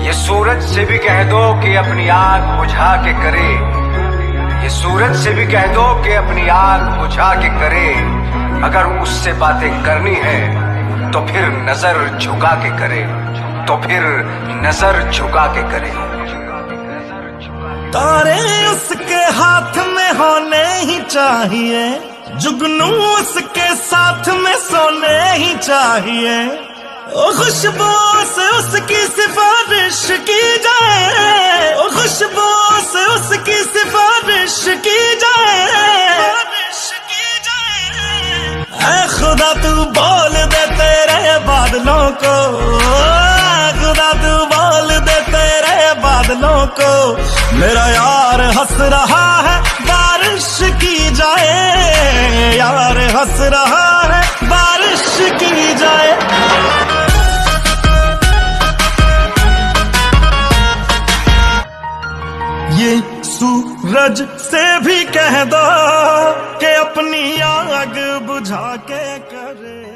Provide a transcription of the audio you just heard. ये सूरज से भी कह दो कि अपनी आग बुझा के करे, ये सूरज से भी कह दो कि अपनी आग बुझा के करे, अगर उससे बातें करनी है तो फिर नजर झुका के करे, तो फिर नजर झुका के करे। तारे उसके हाथ में होने ही चाहिए, जुगनू उसके साथ में सोने ही चाहिए, खुशबू से उसकी सिफारिश की जाए, खुशबू से उसकी सिफारिश की जाए। ऐ खुदा तू बोल दे तेरे बादलों को, खुदा तू बोल दे तेरे बादलों को, मेरा यार हंस रहा है बारिश की जाए, यार हंस रहा है बारिश की जाए। ये सूरज से भी कह दो कि अपनी आग बुझा के करे।